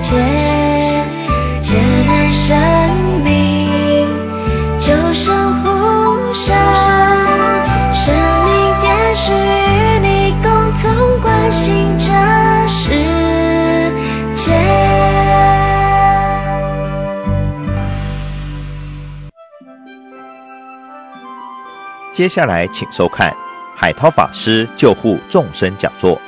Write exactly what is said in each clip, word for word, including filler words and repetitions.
界，艰难生命就像呼啸，神灵天使与你共同关心这世界。接下来，请收看海涛法师救护众生讲座。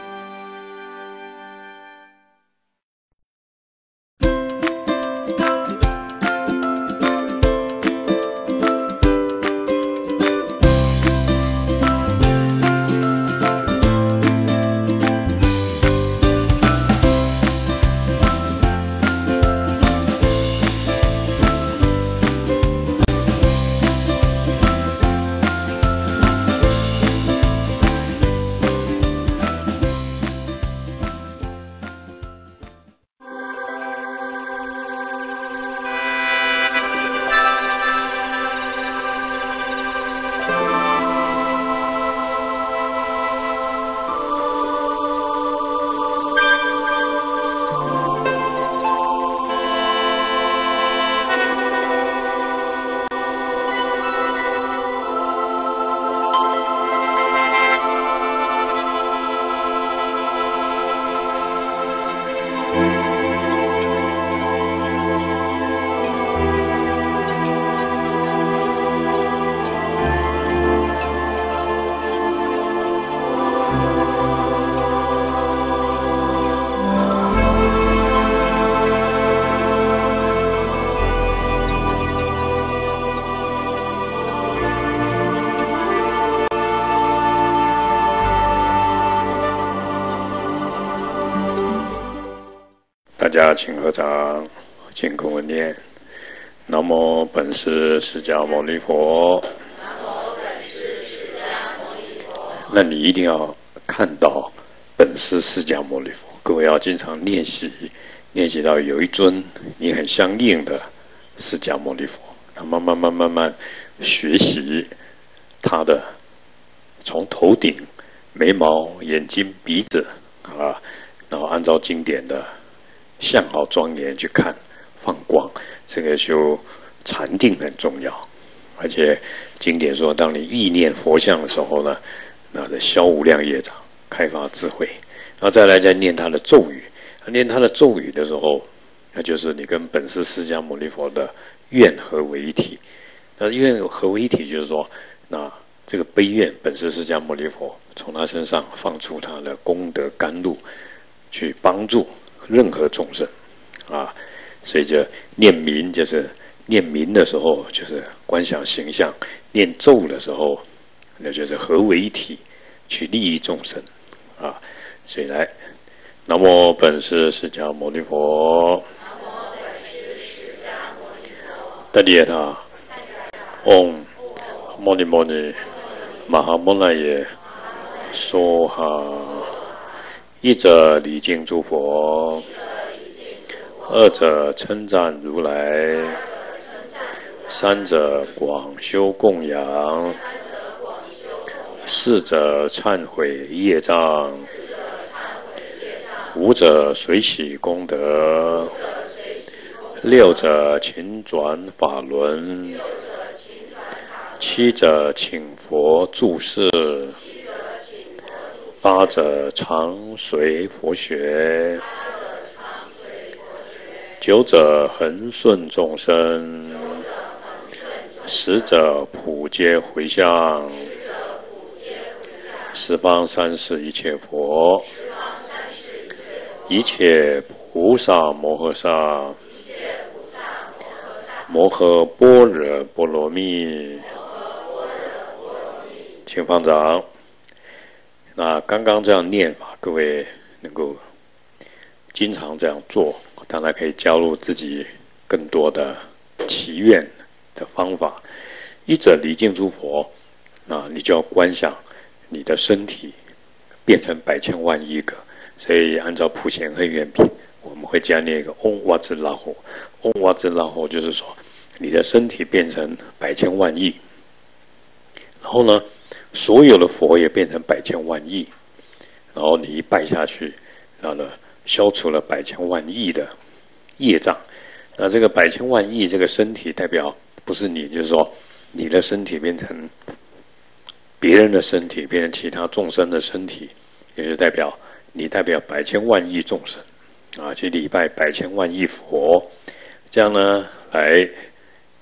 大家请合掌，请跟我念：南无本师释迦牟尼佛。南无本师释迦牟尼佛。那你一定要看到本师释迦牟尼佛。各位要经常练习，练习到有一尊你很相应的释迦牟尼佛，慢慢慢慢慢学习他的，从头顶、眉毛、眼睛、鼻子啊，然后按照经典的。 相好庄严去看放光，这个就禅定很重要。而且经典说，当你意念佛像的时候呢，那的消无量业障，开发智慧。然后再来再念他的咒语，念他的咒语的时候，那就是你跟本师释迦牟尼佛的愿合为一体。那愿合为一体，就是说，那这个悲愿，本师释迦牟尼佛从他身上放出他的功德甘露，去帮助。 任何众生，啊，所以就念名，就是念名的时候，就是观想形象；念咒的时候，那就是合为一体，去利益众生，啊，所以来，南无本师释迦牟尼佛。南无本师释迦牟尼佛。大力他，唵，摩尼摩尼，玛哈摩那耶，娑哈。 一者礼敬诸佛，二者称赞如来，三者广修供养，四者忏悔业障，五者随喜功德，六者勤转法轮，七者请佛注释。 八者常随佛学，九者恒顺众生，十者普皆回向，十方三世一切佛，一切菩萨摩诃萨，摩诃般若波罗蜜。请方丈。 那刚刚这样念法，各位能够经常这样做，当然可以加入自己更多的祈愿的方法。一者礼敬诸佛，那你就要观想你的身体变成百千万亿个。所以按照普贤恨愿品，我们会加念一个嗡哇兹拉吼，嗡哇兹拉吼就是说你的身体变成百千万亿，然后呢？ 所有的佛也变成百千万亿，然后你一拜下去，然后呢，消除了百千万亿的业障。那这个百千万亿这个身体代表不是你，就是说你的身体变成别人的身体，变成其他众生的身体，也就代表你代表百千万亿众生啊，去礼拜百千万亿佛，这样呢来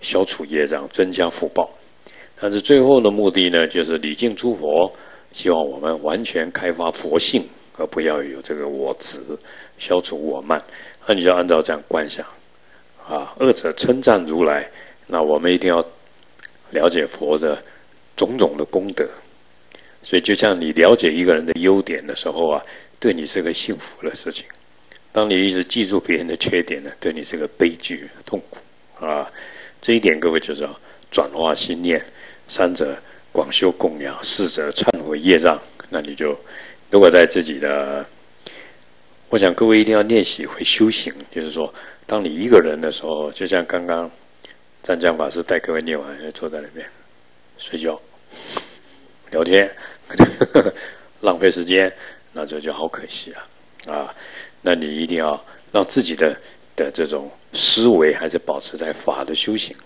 消除业障，增加福报。但是最后的目的呢，就是礼敬诸佛，希望我们完全开发佛性，而不要有这个我执，消除我慢。那你就按照这样观想啊，二者称赞如来。那我们一定要了解佛的种种的功德。所以就像你了解一个人的优点的时候啊，对你是个幸福的事情；当你一直记住别人的缺点呢，对你是个悲剧、痛苦啊。这一点各位就是要转化心念，三者广修供养，四者忏悔业障。那你就如果在自己的，我想各位一定要练习会修行，就是说当你一个人的时候，就像刚刚湛江法师带各位念完，坐在那边睡觉聊天呵呵，浪费时间，那这就好可惜啊啊！那你一定要让自己的的这种思维还是保持在法的修行。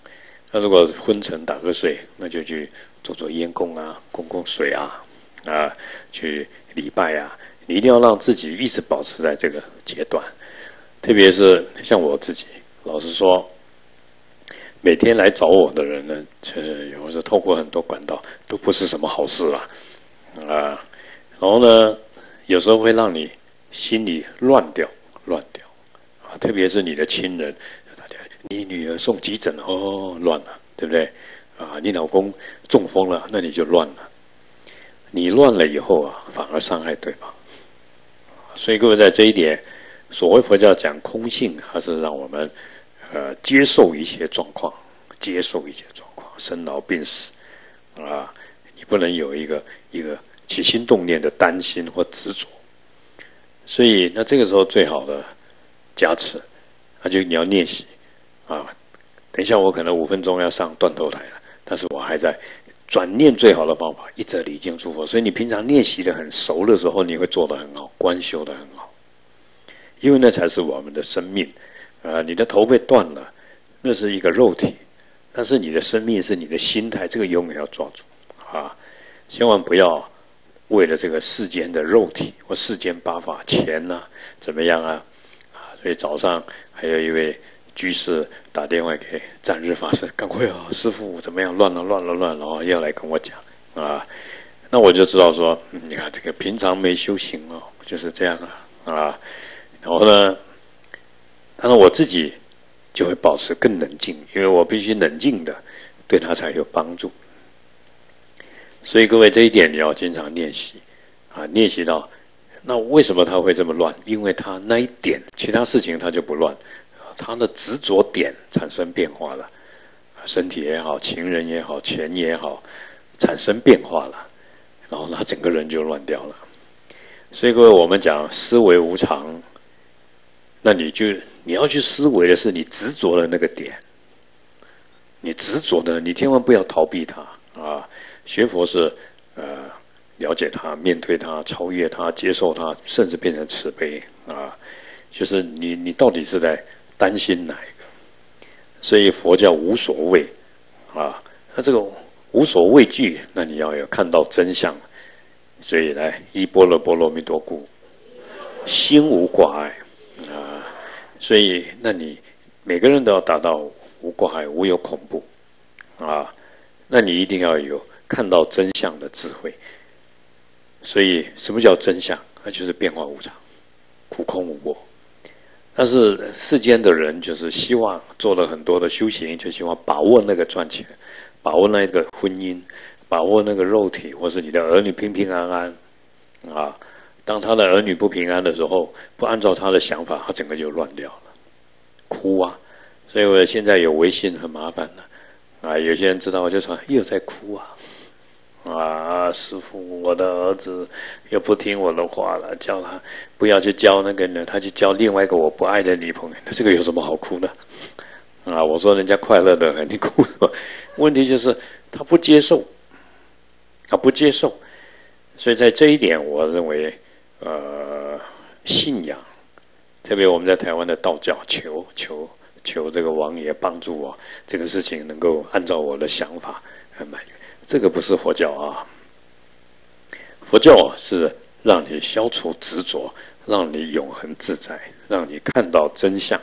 那如果昏沉打瞌睡，那就去做做烟供啊，供供水啊，啊，去礼拜啊。你一定要让自己一直保持在这个阶段。特别是像我自己，老实说，每天来找我的人呢，有时透过很多管道，都不是什么好事啦，啊。然后呢，有时候会让你心里乱掉，乱掉啊。特别是你的亲人。你女儿送急诊哦，乱了，对不对？啊，你老公中风了，那你就乱了。你乱了以后啊，反而伤害对方。所以各位在这一点，所谓佛教讲空性，它是让我们呃接受一切状况，接受一切状况，生老病死啊，你不能有一个一个起心动念的担心或执着。所以那这个时候最好的加持，那就你要练习。啊，等一下，我可能五分钟要上断头台了，但是我还在转念。最好的方法，一者礼敬诸佛。所以你平常练习的很熟的时候，你会做得很好，观修得很好，因为那才是我们的生命。啊、呃，你的头被断了，那是一个肉体，但是你的生命是你的心态，这个永远要抓住啊！千万不要为了这个世间的肉体或世间八法钱啊怎么样啊啊！所以早上还有一位居士打电话给湛日法师，赶快啊，师父怎么样？乱了，乱了，乱了！哦，要来跟我讲啊，那我就知道说，嗯、你看这个平常没修行哦，就是这样啊啊。然后呢，但是我自己就会保持更冷静，因为我必须冷静的，对他才有帮助。所以各位这一点你要经常练习啊，练习到那为什么他会这么乱？因为他那一点，其他事情他就不乱。他的执着点产生变化了，身体也好，情人也好，钱也好，产生变化了，然后他整个人就乱掉了。所以各位，我们讲思维无常，那你就你要去思维的是你执着的那个点，你执着的，你千万不要逃避它啊！学佛是呃了解它，面对它，超越它，接受它，甚至变成慈悲啊！就是你你到底是在担心哪一个？所以佛教无所畏啊，那这个无所畏惧，那你要有看到真相，所以来依般若波罗蜜多故，心无挂碍啊。所以，那你每个人都要达到无挂碍、无有恐怖啊。那你一定要有看到真相的智慧。所以，什么叫真相？那就是变化无常、苦空无我。但是世间的人就是希望做了很多的修行，就希望把握那个赚钱，把握那个婚姻，把握那个肉体，或是你的儿女平平安安啊。当他的儿女不平安的时候，不按照他的想法，他整个就乱掉了，哭啊！所以我现在有微信很麻烦的啊，有些人知道我就说又在哭啊啊，师父，我的儿子又不听我的话了，叫他不要去交那个人，他去交另外一个我不爱的女朋友，那这个有什么好哭的？啊，我说人家快乐的很，你哭什么？问题就是他不接受，他不接受，所以在这一点，我认为，呃，信仰特别我们在台湾的道教，求求求这个王爷帮助我，这个事情能够按照我的想法很满意。这个不是佛教啊，佛教是让你消除执着，让你永恒自在，让你看到真相。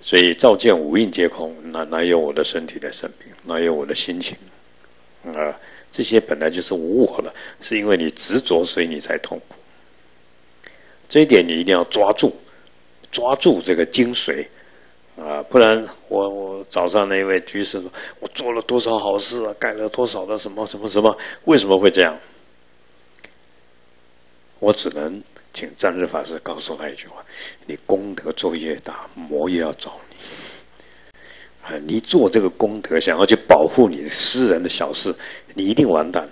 所以照见五蕴皆空，哪哪有我的身体的生病，哪有我的心情啊、呃？这些本来就是无我的，是因为你执着，所以你才痛苦。这一点你一定要抓住，抓住这个精髓啊、呃！不然我我早上那一位居士说，我做了多少好事啊，干了多少的什么什么什么，为什么会这样？我只能请湛日法师告诉他一句话：你功德做越大，魔越要找你。啊，你做这个功德，想要去保护你私人的小事，你一定完蛋。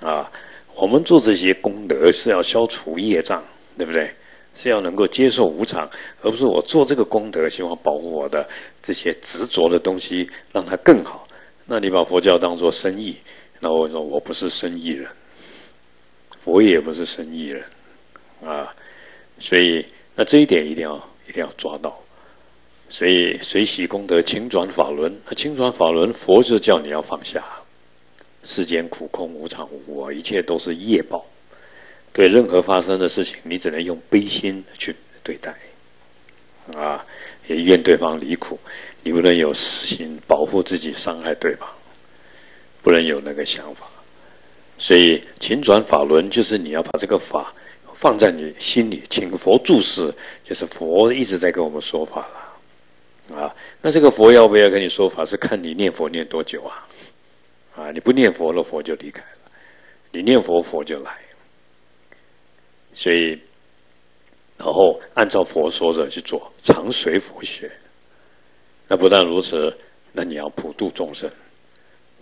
啊，我们做这些功德是要消除业障，对不对？是要能够接受无常，而不是我做这个功德，希望保护我的这些执着的东西，让它更好。那你把佛教当作生意，那我说我不是生意人。佛也不是生意人，啊，所以那这一点一定要一定要抓到。所以随喜功德，轻转法轮。那轻转法轮，佛就叫你要放下世间苦、空、无常、无我，一切都是业报。对任何发生的事情，你只能用悲心去对待，啊，也愿对方离苦。你不能有私心，保护自己，伤害对方，不能有那个想法。所以，勤转法轮就是你要把这个法放在你心里，请佛注释，就是佛一直在跟我们说法了，啊，那这个佛要不要跟你说法，是看你念佛念多久啊，啊，你不念佛了，佛就离开了；你念佛，佛就来。所以，然后按照佛说的去做，常随佛学。那不但如此，那你要普度众生，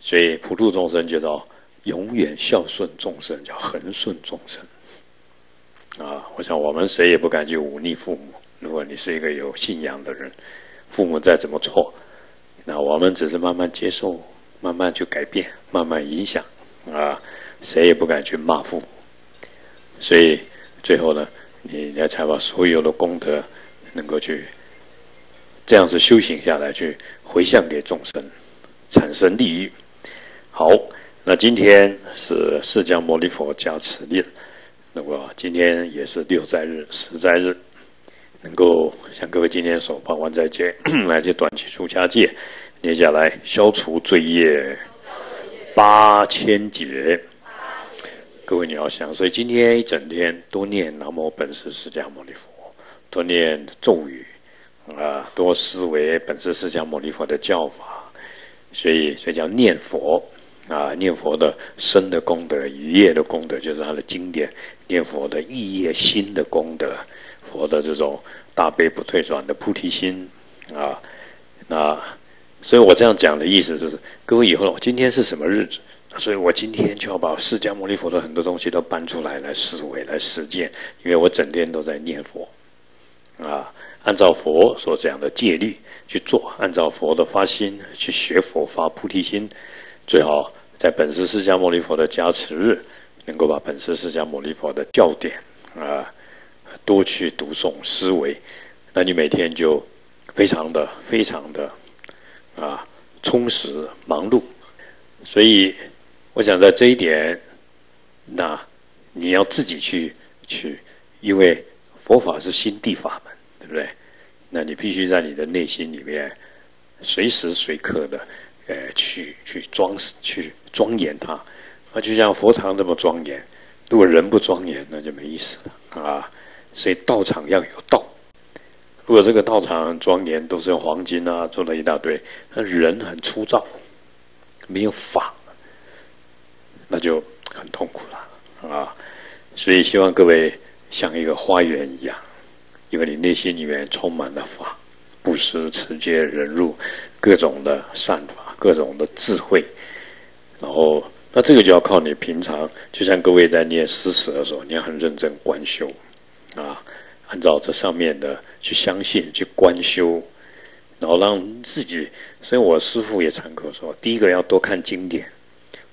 所以普度众生就到。永远孝顺众生，叫恒顺众生啊！我想我们谁也不敢去忤逆父母。如果你是一个有信仰的人，父母再怎么错，那我们只是慢慢接受，慢慢去改变，慢慢影响啊！谁也不敢去骂父母。所以最后呢，你要才把所有的功德能够去这样子修行下来，去回向给众生，产生利益。好。那今天是释迦牟尼佛加持日，那么今天也是六斋日、十斋日，能够像各位今天所办完斋戒，来去短期出家戒，念下来消除罪业八千劫。各位你要想，所以今天一整天多念南无本师释迦牟尼佛，多念咒语，啊、呃，多思维本师释迦牟尼佛的教法，所以所以叫念佛。啊，念佛的身的功德、一业的功德，就是他的经典；念佛的意业心的功德，佛的这种大悲不退转的菩提心啊。那所以我这样讲的意思就是，各位以后今天是什么日子？所以我今天就要把释迦牟尼佛的很多东西都搬出来来思维、来实践，因为我整天都在念佛啊。按照佛所讲的戒律去做，按照佛的发心去学佛发菩提心，最好。在本师释迦牟尼佛的加持日，能够把本师释迦牟尼佛的教典啊、呃，多去读诵思维，那你每天就非常的非常的啊、呃、充实忙碌。所以，我想在这一点，那你要自己去去，因为佛法是心地法门，对不对？那你必须在你的内心里面，随时随刻的。呃，去去装去庄严它，那就像佛堂这么庄严。如果人不庄严，那就没意思了啊。所以道场要有道。如果这个道场很庄严，都是用黄金啊做了一大堆，那人很粗糙，没有法，那就很痛苦了啊。所以希望各位像一个花园一样，因为你内心里面充满了法，布施、持戒、忍辱，各种的善法。各种的智慧，然后那这个就要靠你平常，就像各位在念施舍的时候，你要很认真观修，啊，按照这上面的去相信去观修，然后让自己。所以我师父也常跟我说，第一个要多看经典，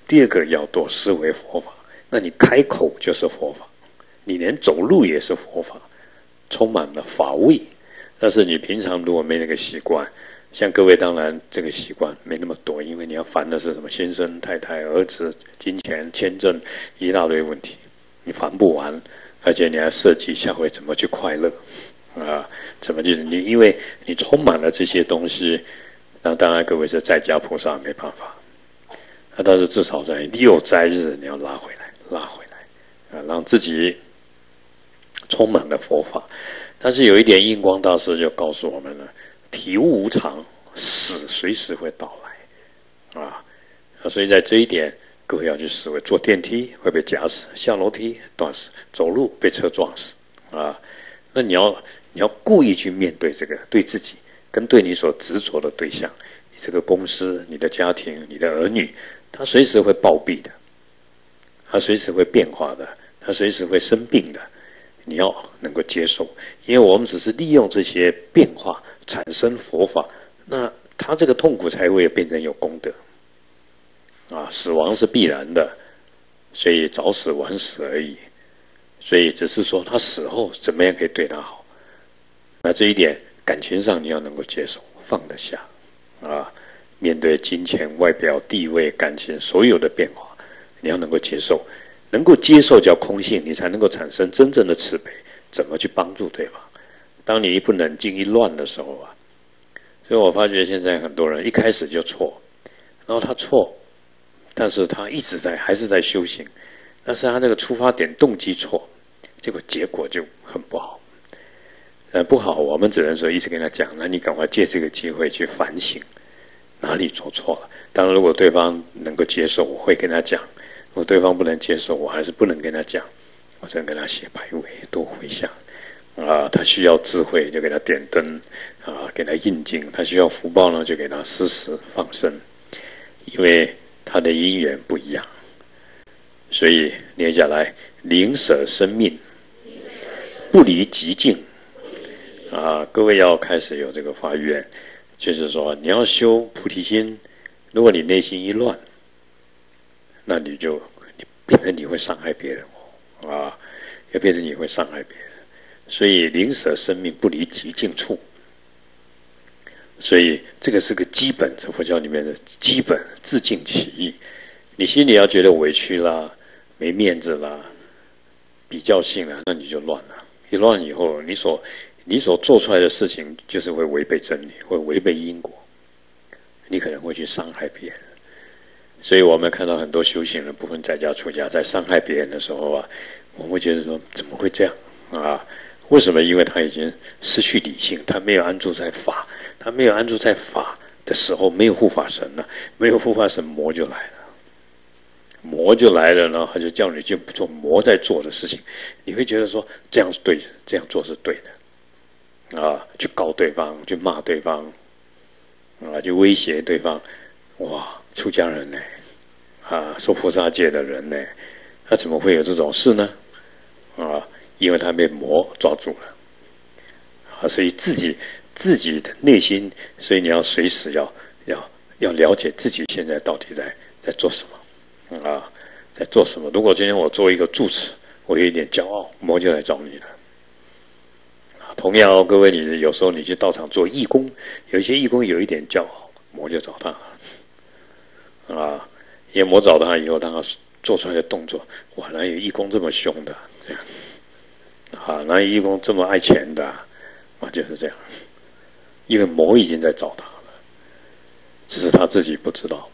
第二个要多思维佛法。那你开口就是佛法，你连走路也是佛法，充满了乏味。但是你平常如果没那个习惯，像各位当然这个习惯没那么多，因为你要烦的是什么先生、太太、儿子、金钱、签证一大堆问题，你烦不完，而且你还设计下回怎么去快乐啊？怎么去你？因为你充满了这些东西，那当然各位是在家菩萨没办法，啊，但是至少在六斋日你要拉回来，拉回来啊，让自己充满了佛法。但是有一点，印光大师就告诉我们了：体悟无常，死随时会到来，啊，所以在这一点，各位要去思维：坐电梯会被夹死，下楼梯断死，走路被车撞死，啊，那你要你要故意去面对这个，对自己跟对你所执着的对象，你这个公司、你的家庭、你的儿女，它随时会暴毙的，它随时会变化的，它随时会生病的。你要能够接受，因为我们只是利用这些变化产生佛法，那他这个痛苦才会变成有功德啊！死亡是必然的，所以早死晚死而已。所以只是说他死后怎么样可以对他好，那这一点感情上你要能够接受，放得下啊！面对金钱、外表、地位、感情所有的变化，你要能够接受。能够接受叫空性，你才能够产生真正的慈悲。怎么去帮助对方？当你一不冷静、一乱的时候啊，所以我发觉现在很多人一开始就错，然后他错，但是他一直在还是在修行，但是他那个出发点、动机错，结果结果就很不好。呃，不好，我们只能说一直跟他讲，那你赶快借这个机会去反省哪里做错了。当然，如果对方能够接受，我会跟他讲。如果对方不能接受，我还是不能跟他讲，我只能跟他写牌位，多回向啊。他需要智慧，就给他点灯啊，给他印经；他需要福报呢，就给他施食放生。因为他的因缘不一样，所以念下来，宁舍生命，不离极境啊。各位要开始有这个发愿，就是说你要修菩提心。如果你内心一乱，那你就你变成你会伤害别人哦，啊，也变成你会伤害别人，所以宁舍生命不离极境处。所以这个是个基本，在佛教里面的基本自净起义。你心里要觉得委屈啦、没面子啦、比较性啦，那你就乱了。一乱以后，你所你所做出来的事情，就是会违背真理，会违背因果，你可能会去伤害别人。所以我们看到很多修行人，不分在家出家，在伤害别人的时候啊，我们会觉得说怎么会这样啊？为什么？因为他已经失去理性，他没有安住在法，他没有安住在法的时候，没有护法神了，没有护法神，魔就来了，魔就来了呢，他就叫你就不做魔在做的事情，你会觉得说这样是对的，这样做是对的啊，去搞对方，去骂对方啊，去威胁对方，哇！出家人呢，啊，受菩萨戒的人呢，他怎么会有这种事呢？啊，因为他被魔抓住了，啊，所以自己自己的内心，所以你要随时要要要了解自己现在到底在在做什么，啊，在做什么？如果今天我做一个住持，我有一点骄傲，魔就来找你了。啊，同样哦，各位，你有时候你去道场做义工，有一些义工有一点骄傲，魔就找他了。啊，也魔找他以后，让他做出来的动作，哇，哪有义工这么凶的？这样，啊，哪有义工这么爱钱的？啊，就是这样，因为魔已经在找他了，只是他自己不知道。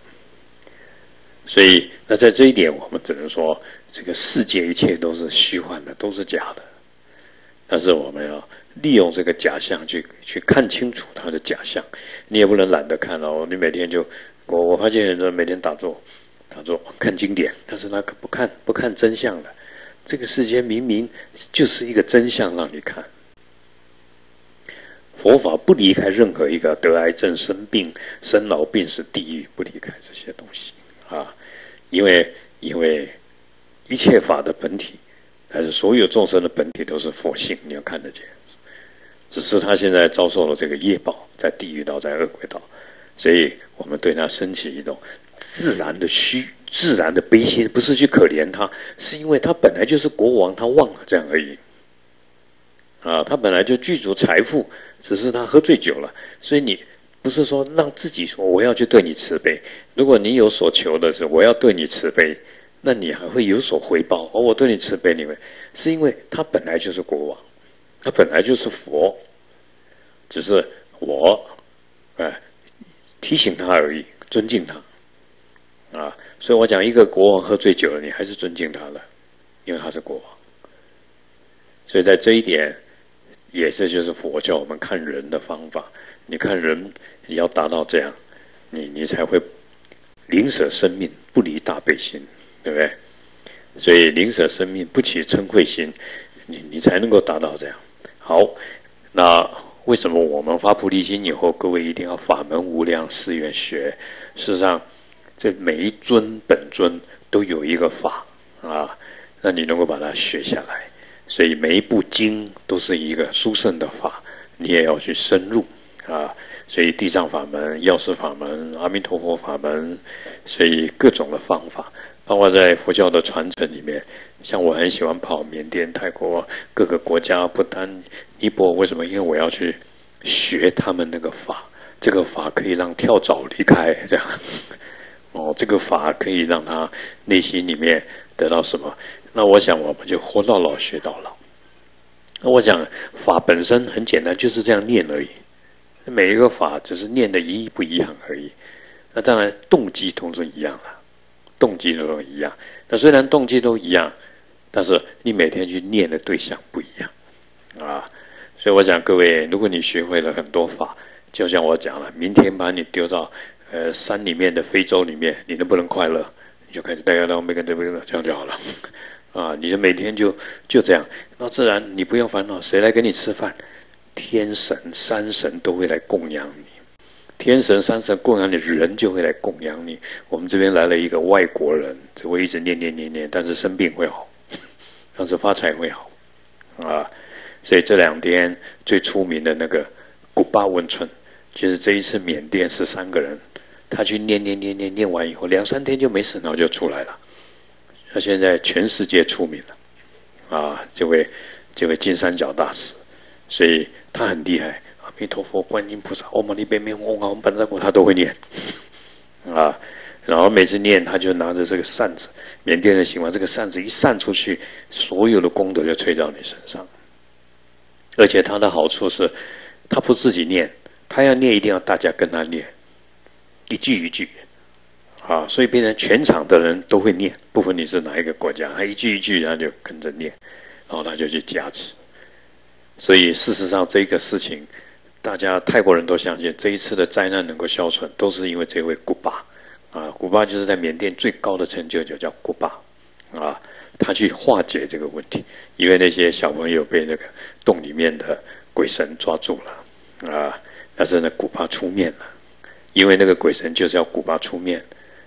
所以，那在这一点，我们只能说，这个世界一切都是虚幻的，都是假的。但是我们要利用这个假象去去看清楚它的假象，你也不能懒得看哦，你每天就。我我发现很多人每天打坐，打坐看经典，但是他不看不看真相了。这个世间明明就是一个真相让你看。佛法不离开任何一个得癌症、生病、生老病死、地狱，不离开这些东西啊！因为因为一切法的本体，还是所有众生的本体都是佛性，你要看得见。只是他现在遭受了这个业报，在地狱道，在恶鬼道。所以我们对他升起一种自然的虚、自然的悲心，不是去可怜他，是因为他本来就是国王，他忘了这样而已。啊，他本来就具足财富，只是他喝醉酒了。所以你不是说让自己说我要去对你慈悲。如果你有所求的是我要对你慈悲，那你还会有所回报。而、哦、我对你慈悲，你会是因为他本来就是国王，他本来就是佛，只是我哎、呃、提醒他而已，尊敬他啊。所以我讲，一个国王喝醉酒了，你还是尊敬他了，因为他是国王。所以在这一点，也是就是佛教我们看人的方法。你看人，你要达到这样，你你才会宁舍生命，不离大悲心，对不对？所以宁舍生命，不起嗔恚心，你你才能够达到这样。好，那为什么我们发菩提心以后，各位一定要法门无量誓愿学？事实上，这每一尊本尊都有一个法啊，那你能够把它学下来。所以每一部经都是一个殊胜的法，你也要去深入啊。所以地藏法门、药师法门、阿弥陀佛法门，所以各种的方法，包括在佛教的传承里面，像我很喜欢跑缅甸、泰国各个国家，不丹、尼泊，为什么？因为我要去学他们那个法，这个法可以让跳蚤离开，这样哦，这个法可以让他内心里面得到什么？那我想我们就活到老学到老。那我想法本身很简单，就是这样念而已。每一个法只是念的一不一样而已。那当然动机通通一样了，动机都一样。那虽然动机都一样，但是你每天去念的对象不一样啊。所以我想各位，如果你学会了很多法，就像我讲了，明天把你丢到呃山里面的非洲里面，你能不能快乐？你就开始大家当每个这边这样就好了。啊，你就每天就就这样，那自然你不用烦恼，谁来给你吃饭？天神、山神都会来供养你，天神、山神供养你，人就会来供养你。我们这边来了一个外国人，只会一直念念念念，但是生病会好，但是发财会好，啊，所以这两天最出名的那个古巴温村，就是这一次缅甸十三个人，他去念念念念念完以后，两三天就没事，然后就出来了。他现在全世界出名了，啊，这位这位金三角大师，所以他很厉害。阿弥陀佛，观音菩萨，唵嘛呢叭咪吽，吽啊吽班扎古，他都会念，啊，然后每次念，他就拿着这个扇子，缅甸人喜欢这个扇子，一扇出去，所有的功德就吹到你身上。而且他的好处是，他不自己念，他要念一定要大家跟他念，一句一句。啊，所以变成全场的人都会念，不分你是哪一个国家，他一句一句，他就跟着念，然后他就去加持。所以事实上，这个事情，大家泰国人都相信，这一次的灾难能够消除，都是因为这位古巴。啊，古巴就是在缅甸最高的成就，就叫古巴。啊，他去化解这个问题，因为那些小朋友被那个洞里面的鬼神抓住了，啊，但是呢，古巴出面了，因为那个鬼神就是要古巴出面。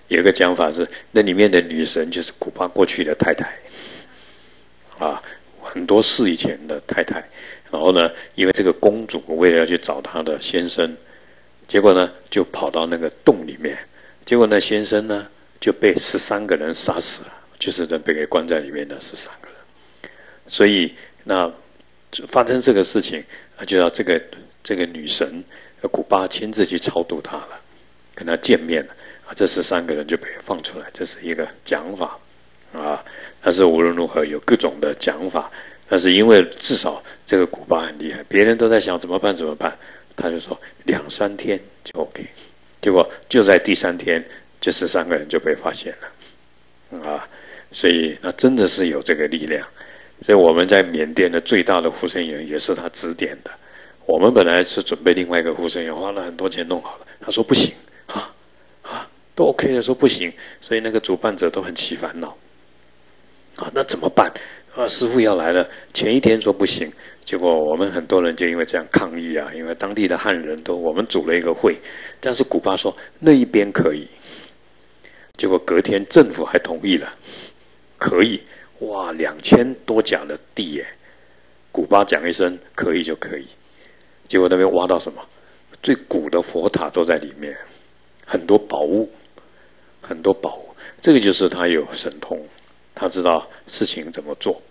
有一个讲法是，那里面的女神就是古巴过去的太太，啊，很多世以前的太太。然后呢，因为这个公主为了要去找她的先生，结果呢就跑到那个洞里面，结果那先生呢就被十三个人杀死了，就是被给关在里面的十三个人。所以那发生这个事情，就要这个这个女神古巴亲自去超度她了，跟她见面了。啊，这十三个人就被放出来，这是一个讲法，啊，但是无论如何有各种的讲法，但是因为至少这个古巴很厉害，别人都在想怎么办怎么办，他就说两三天就 OK， 结果就在第三天，这十三个人就被发现了，啊，所以那真的是有这个力量，所以我们在缅甸的最大的护生营也是他指点的，我们本来是准备另外一个护生营，花了很多钱弄好了，他说不行啊。都 OK 的，说不行，所以那个主办者都很起烦恼啊，那怎么办啊？师父要来了，前一天说不行，结果我们很多人就因为这样抗议啊，因为当地的汉人都我们组了一个会，但是古巴说那一边可以，结果隔天政府还同意了，可以，哇，两千多甲的地耶，古巴讲一声可以就可以，结果那边挖到什么最古的佛塔都在里面，很多宝物。很多宝物，这个就是他有神通，他知道事情怎么做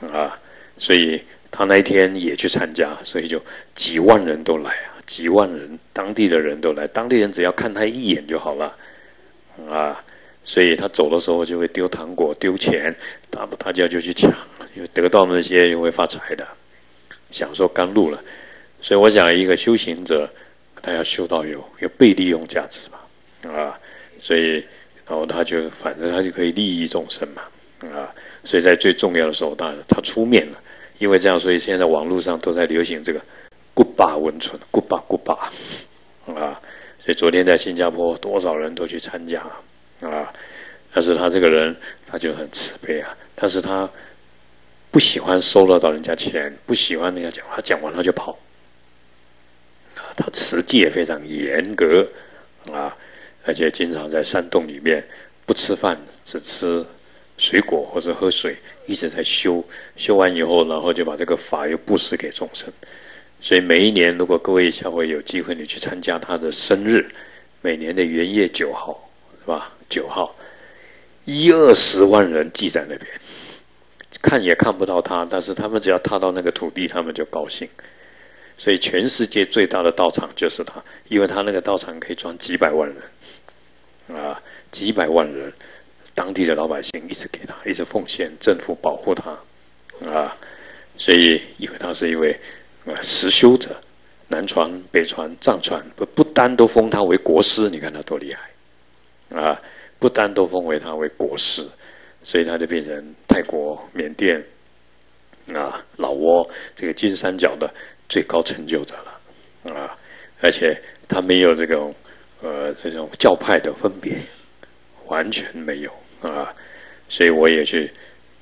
啊，所以他那一天也去参加，所以就几万人都来啊，几万人，当地的人都来，当地人只要看他一眼就好了，啊，所以他走的时候就会丢糖果、丢钱，大大家就去抢，因为得到那些又会发财的，享受甘露了。所以我想，一个修行者，他要修到有有被利用价值嘛，啊，所以然后他就反正他就可以利益众生嘛，啊，所以在最重要的时候，他他出面了。因为这样，所以现在网络上都在流行这个“古巴文存”，“古巴古巴”啊，所以昨天在新加坡，多少人都去参加啊。但是他这个人，他就很慈悲啊。但是他不喜欢收了到人家钱，不喜欢人家讲，他讲完他就跑。啊，他持戒非常严格啊，而且经常在山洞里面不吃饭，只吃水果或者喝水，一直在修，修完以后，然后就把这个法又布施给众生。所以每一年，如果各位下回有机会，你去参加他的生日，每年的元夜九号，是吧？九号，一二十万人聚在那边，看也看不到他，但是他们只要踏到那个土地，他们就高兴。所以全世界最大的道场就是他，因为他那个道场可以装几百万人，啊，几百万人。当地的老百姓一直给他，一直奉献，政府保护他，啊，所以因为他是一位呃实修者，南传、北传、藏传不不单都封他为国师，你看他多厉害，啊，不单都封为他为国师，所以他就变成泰国、缅甸啊、老挝这个金三角的最高成就者了，啊，而且他没有这种呃这种教派的分别。完全没有啊，所以我也去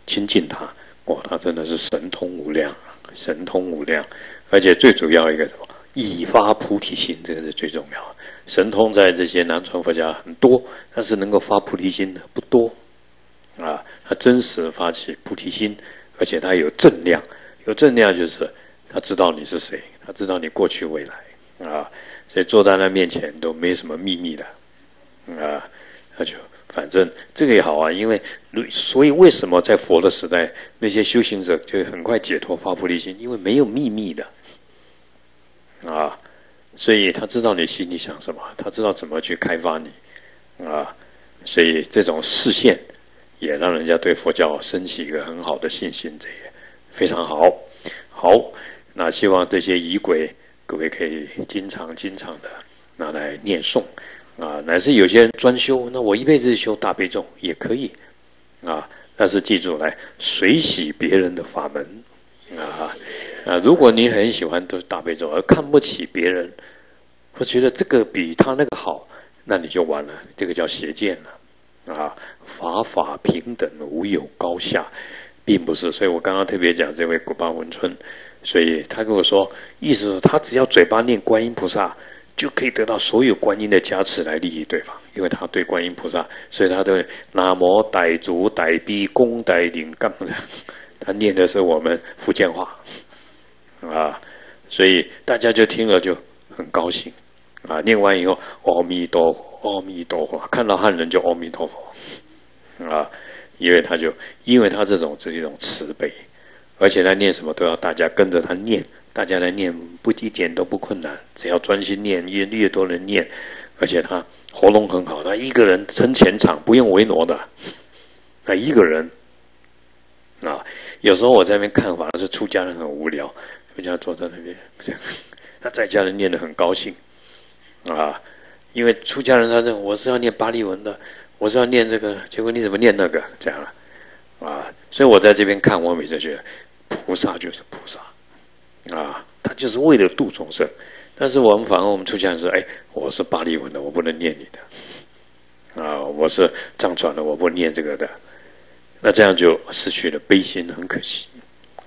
亲近他，哇，他真的是神通无量，神通无量，而且最主要一个什么，以发菩提心，这个是最重要的。神通在这些南传佛家很多，但是能够发菩提心的不多啊。他真实发起菩提心，而且他有正量，有正量就是他知道你是谁，他知道你过去未来啊，所以坐在他面前都没什么秘密的啊，他就。反正这个也好啊，因为所以为什么在佛的时代，那些修行者就很快解脱发菩提心，因为没有秘密的啊，所以他知道你心里想什么，他知道怎么去开发你啊，所以这种视线也让人家对佛教升起一个很好的信心，这也非常好。好，那希望这些仪轨各位可以经常经常的拿来念诵。啊，乃至有些人专修，那我一辈子修大悲咒也可以，啊，但是记住来随喜别人的法门，啊啊，如果你很喜欢都是大悲咒，而看不起别人，我觉得这个比他那个好，那你就完了，这个叫邪见了，啊，法法平等，无有高下，并不是。所以我刚刚特别讲这位古巴文春，所以他跟我说，意思是他只要嘴巴念观音菩萨。就可以得到所有观音的加持来利益对方，因为他对观音菩萨，所以他对南无傣族傣逼公傣领干的，他念的是我们福建话，啊，所以大家就听了就很高兴，啊，念完以后阿弥陀佛，阿弥陀佛，看到汉人就阿弥陀佛，啊，因为他就因为他这种是一种慈悲，而且他念什么都要大家跟着他念。大家来念不一点都不困难，只要专心念，越越多人念，而且他喉咙很好，他一个人撑全场，不用为挪的，他一个人啊。有时候我在那边看法是出家人很无聊，出家人坐在那边，他在家人念得很高兴啊，因为出家人他说我是要念巴利文的，我是要念这个，结果你怎么念那个这样啊？所以我在这边看，我每次觉得菩萨就是菩萨。啊，他就是为了度众生，但是我们反而我们出家人说，哎，我是巴利文的，我不能念你的，啊，我是藏传的，我不念这个的，那这样就失去了悲心，很可惜，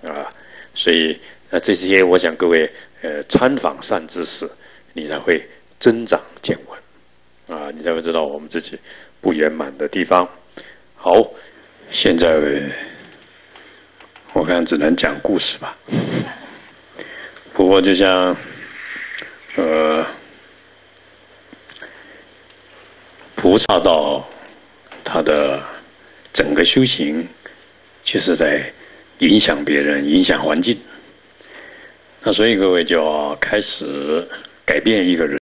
啊，所以那这些我想各位呃参访善知识，你才会增长见闻，啊，你才会知道我们自己不圆满的地方。好，现在我看只能讲故事吧。不过，就像，呃，菩萨道，他的整个修行，就是在影响别人、影响环境那所以各位就要开始改变一个人。